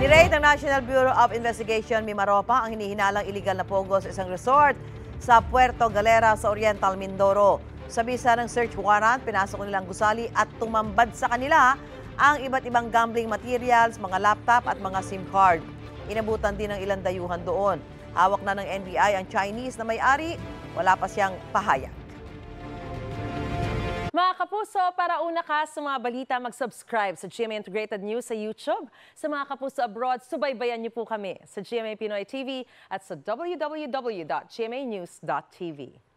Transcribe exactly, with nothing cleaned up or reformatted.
Nirate ng National Bureau of Investigation, MIMAROPA, ang hinihinalang iligal na pogo sa isang resort sa Puerto Galera sa Oriental Mindoro. Sa bisa ng search warrant, pinasok nilang gusali at tumambad sa kanila ang iba't ibang gambling materials, mga laptop at mga SIM card. Inabutan din ng ilang dayuhan doon. Hawak na ng N B I ang Chinese na may-ari, wala pa siyang pahayag. Mga kapuso, para una ka sa mga balita, mag-subscribe sa G M A Integrated News sa YouTube. Sa mga kapuso abroad, subaybayan niyo po kami sa G M A Pinoy T V at sa w w w dot g m a news dot t v.